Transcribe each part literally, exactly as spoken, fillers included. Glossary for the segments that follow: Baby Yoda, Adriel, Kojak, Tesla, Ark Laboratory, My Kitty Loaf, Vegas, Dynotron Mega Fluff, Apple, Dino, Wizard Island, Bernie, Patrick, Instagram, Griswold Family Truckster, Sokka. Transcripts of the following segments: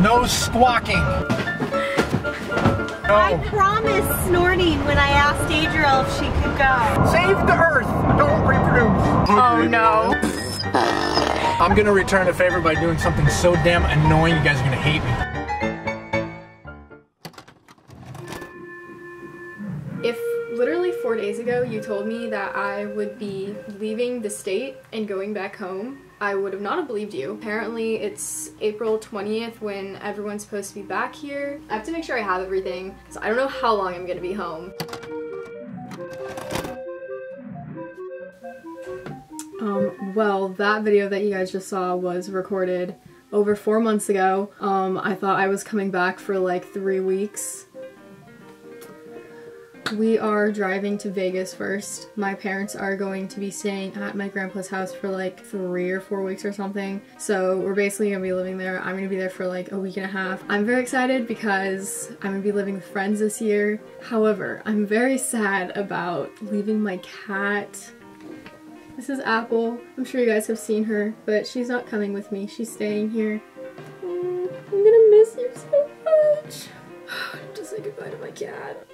No squawking. No. I promised snorting when I asked Adriel if she could go. Save the earth, don't reproduce. Oh no. I'm gonna return the favor by doing something so damn annoying you guys are gonna hate me. Four days ago you told me that I would be leaving the state and going back home, I would have not have believed you. Apparently it's April twentieth when everyone's supposed to be back here. I have to make sure I have everything, so I don't know how long I'm gonna be home. Um, well, that video that you guys just saw was recorded over four months ago. Um, I thought I was coming back for like three weeks. We are driving to Vegas first. My parents are going to be staying at my grandpa's house for like three or four weeks or something. So we're basically gonna be living there. I'm gonna be there for like a week and a half. I'm very excited because I'm gonna be living with friends this year. However, I'm very sad about leaving my cat. This is Apple. I'm sure you guys have seen her, but she's not coming with me. She's staying here. Mm, I'm gonna miss you so much. Just say goodbye to my cat.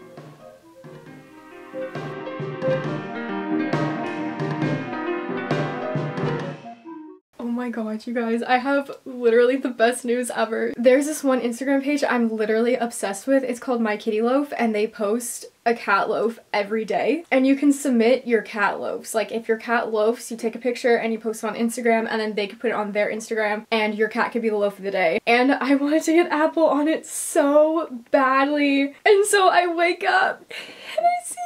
Oh my god, you guys, I have literally the best news ever. There's this one Instagram page I'm literally obsessed with. It's called My Kitty Loaf, and they post a cat loaf every day, and you can submit your cat loaves. Like, if your cat loafs, you take a picture and you post it on Instagram, and then they could put it on their Instagram, and your cat could be the loaf of the day. And I wanted to get Apple on it so badly, and so I wake up and I see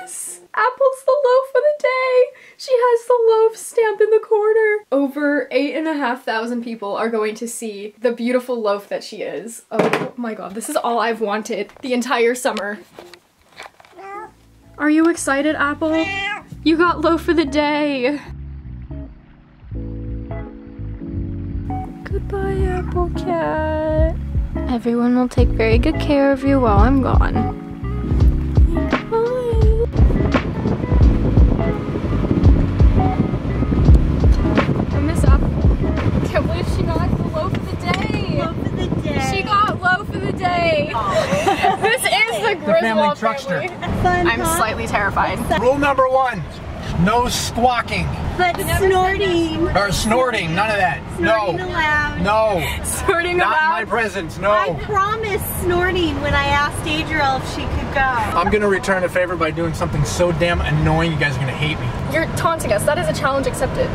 this. Apple's the loaf of the day. She has the loaf stamp in the corner. Over eight and a half thousand people are going to see the beautiful loaf that she is. Oh my god, this is all I've wanted the entire summer. Are you excited, Apple? You got loaf of the day. Goodbye, Apple Cat. Everyone will take very good care of you while I'm gone. Bye. I miss Apple. I can't believe she got the loaf of the day. Loaf of the day. She got loaf of the day. Oh. This is the Griswold the family truckster. Family. Fun, I'm huh? slightly terrified. Rule number one, no squawking. But snorting. Or snorting, none of that. Snorting no. Allowed. No. Snorting Not allowed. Not in my presence, no. I promised snorting when I asked Adriel if she could go. I'm gonna return a favor by doing something so damn annoying you guys are gonna hate me. You're taunting us, that is a challenge accepted.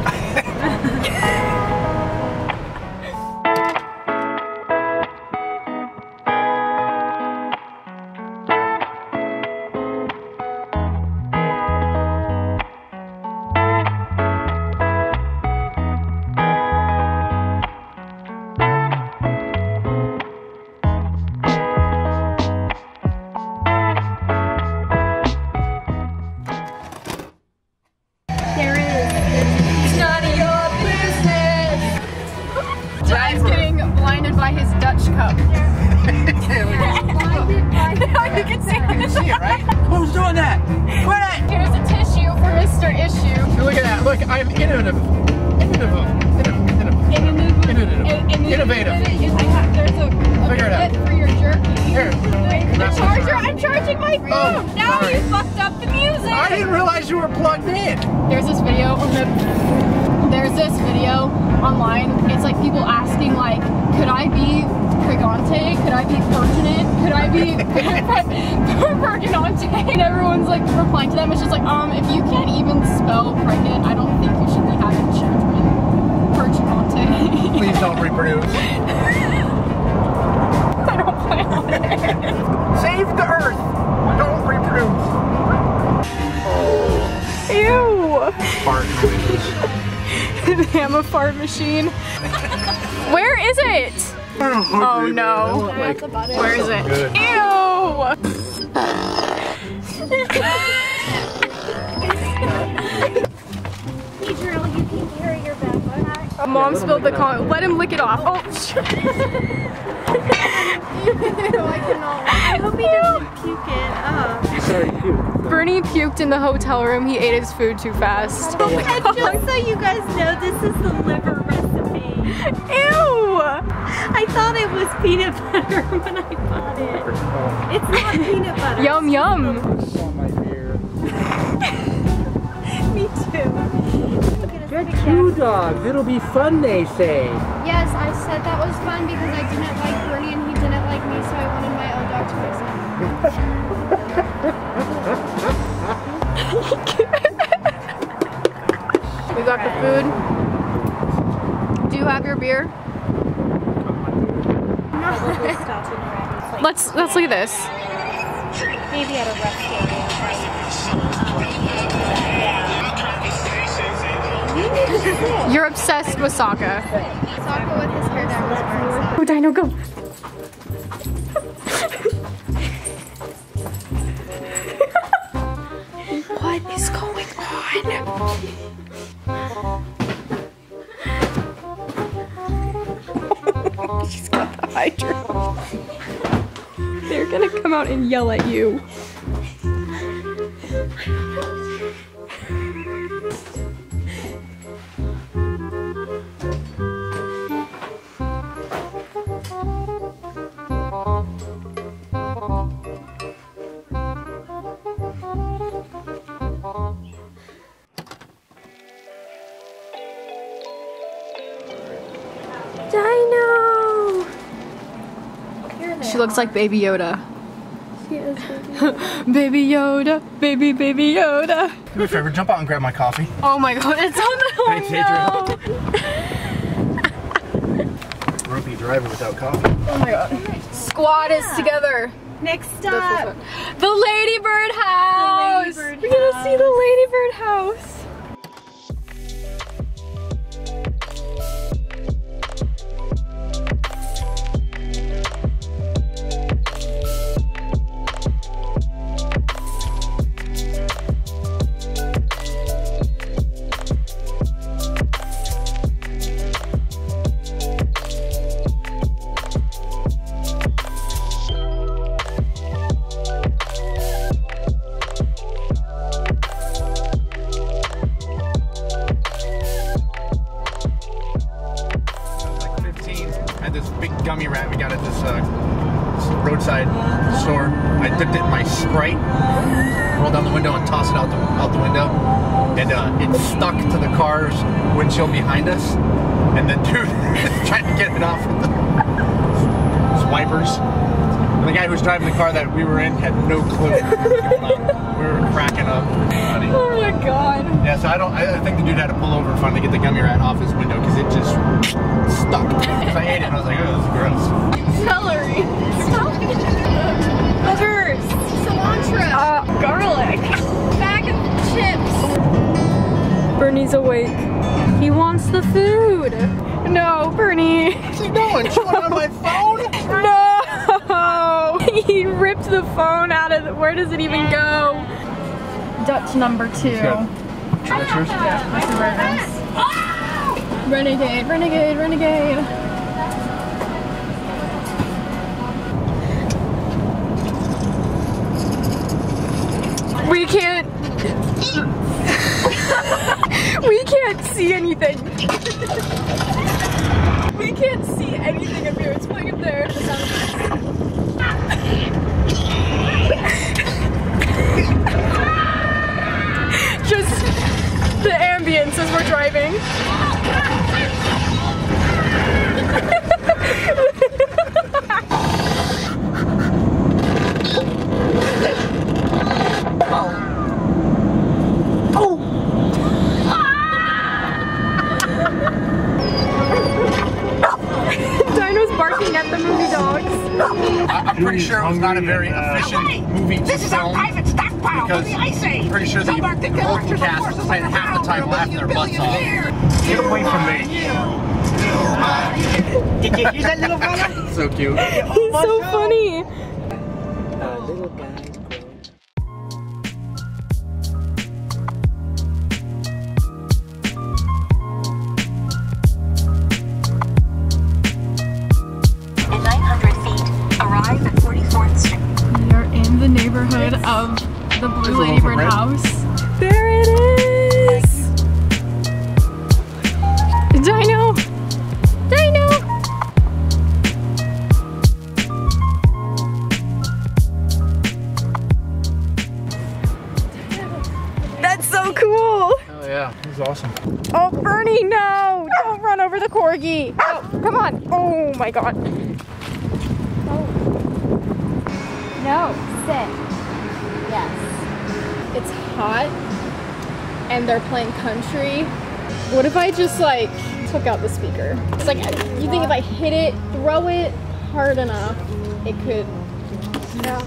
Machine. Where is it? Oh no. Like, where is it? Good. Ew! Adriel, you can carry your backpack. Mom spilled the con. Let him lick it off. Oh, shit. I cannot. I hope he doesn't puke it up. Sorry, puke. Bernie puked in the hotel room. He ate his food too fast. Oh my God. And just so you guys know, this is the liver recipe. Ew! I thought it was peanut butter when I bought it. It's not peanut butter. Yum yum. Me too. Get two dogs. It'll be fun, they say. Yes, I said that was fun because I didn't like Bernie and he didn't like me, so I wanted my own dog to myself. We got the food. Do you have your beer? Let's let's look at this. Maybe at a restaurant. You're obsessed with Sokka. Sokka with his hair that was wearing. Oh, Dino, go! What is going on? She's got the hydro. They're gonna come out and yell at you. She looks like Baby Yoda. She is Baby Yoda. Baby Yoda, baby, baby Yoda. Do me a favor, jump out and grab my coffee. Oh my god, it's on the whole Thanks, Adriel. Grumpy driver without coffee. Oh my god. Squad yeah. is together. Next up, the Ladybird House. The Ladybird We're house. gonna see the Ladybird House. Behind us, and the dude is trying to get it off with the wipers. And the guy who was driving the car that we were in had no clue what was going on. We were cracking up. Oh my god. Yeah, so I don't, I think the dude had to pull over and finally get the gummy rat off his window because it just stuck. So I ate it and I was like, oh, this is gross. Celery. Celery. Peppers. Cilantro. Uh, garlic. Bag of chips. Bernie's awake. He wants the food. No, Bernie. What's he doing? Chewing on my phone? No. He ripped the phone out of the, where does it even go? Dutch number two. Yeah, renegade, renegade, renegade. We can't We can't see anything. We can't see anything up here. It's way up there. Just the ambience as we're driving. Sure, it was not a very efficient no movie to this film. This is our private stockpile. Because I'm pretty sure the whole cast spent half the time laughing their butts off. Get away from me! Did you hear that little fella? So cute. He's so funny. Uh, little guy. Of the Blue Ladybird House. There it is! Dino! Dino! awesome. Oh, Bernie, no! Don't run over the corgi. Oh, come on. Oh my God. Oh. No, sit. Yes. It's hot and they're playing country. What if I just like took out the speaker? It's like, you think if I hit it, throw it hard enough, it could. No.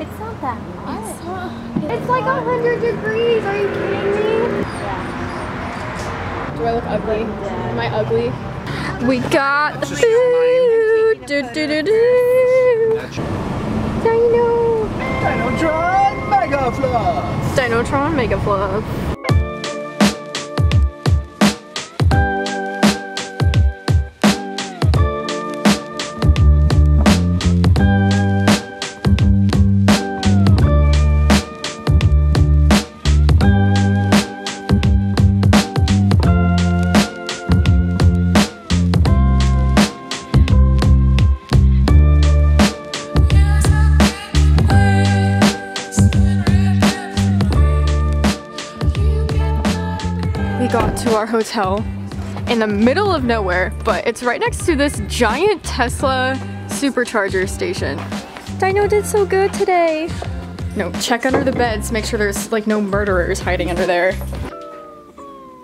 It's not that hot. It's, not, it's, it's like hot. one hundred degrees. Are you kidding me? Yeah. Do I look ugly? Yeah. Am I ugly? We got food. Do, do, do, do. Dino. Dynotron Mega Fluff. Dynotron Mega Fluff. Our hotel in the middle of nowhere, but it's right next to this giant Tesla supercharger station. Dino did so good today. No, check under the beds, make sure there's like no murderers hiding under there.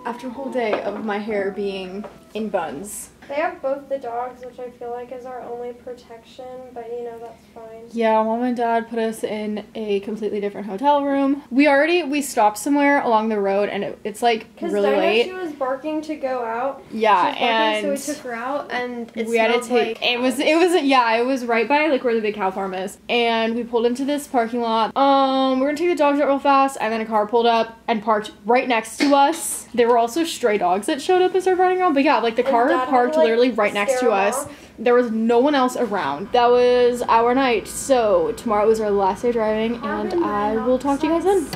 After a whole day of my hair being in buns. They have both the dogs, which I feel like is our only protection, but you know, that's fine. Yeah, Mom and Dad put us in a completely different hotel room. We already, we stopped somewhere along the road, and it, it's like really Dino, late. Because she was barking to go out. Yeah, she was barking, and so we took her out, and it we had to take. Like it was, it was, yeah, it was right by like where the big cow farm is, and we pulled into this parking lot. Um, we're gonna take the dogs out real fast, and then a car pulled up and parked right next to us. There were also stray dogs that showed up as they're running around, but yeah, like the car parked. Like, literally right next to us. There was no one else around. That was our night. So tomorrow is our last day driving, and I will talk to you guys then.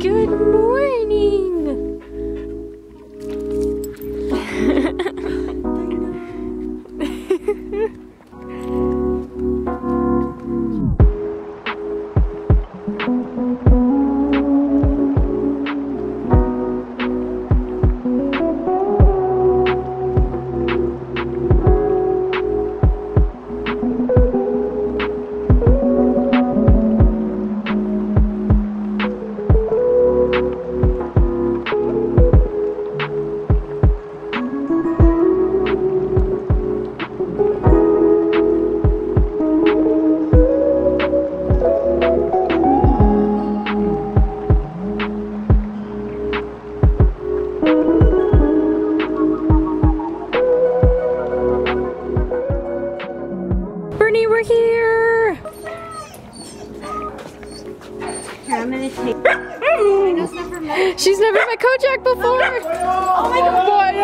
Good morning. She's never met Kojak before! Oh my God!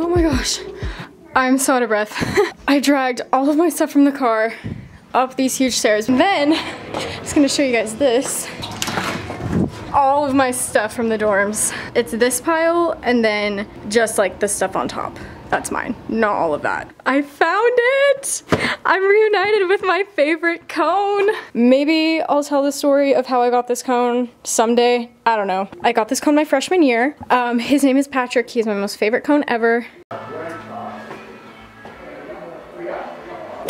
Oh my gosh. I'm so out of breath. I dragged all of my stuff from the car up these huge stairs. And then, I'm just gonna show you guys this. All of my stuff from the dorms. It's this pile, and then just like the stuff on top. That's mine, not all of that. I found it! I'm reunited with my favorite cone. Maybe I'll tell the story of how I got this cone someday. I don't know. I got this cone my freshman year. Um, his name is Patrick. He's my most favorite cone ever.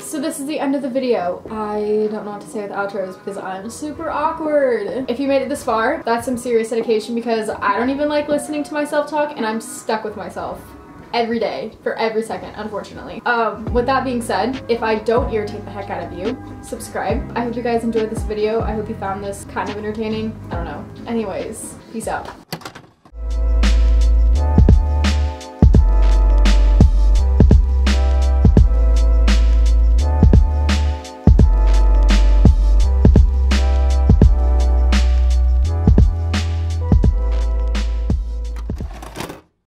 So this is the end of the video. I don't know what to say with outros because I'm super awkward. If you made it this far, that's some serious dedication because I don't even like listening to myself talk, and I'm stuck with myself every day for every second, unfortunately. Um, with that being said, if I don't irritate the heck out of you, subscribe. I hope you guys enjoyed this video. I hope you found this kind of entertaining. I don't know. Anyways, peace out.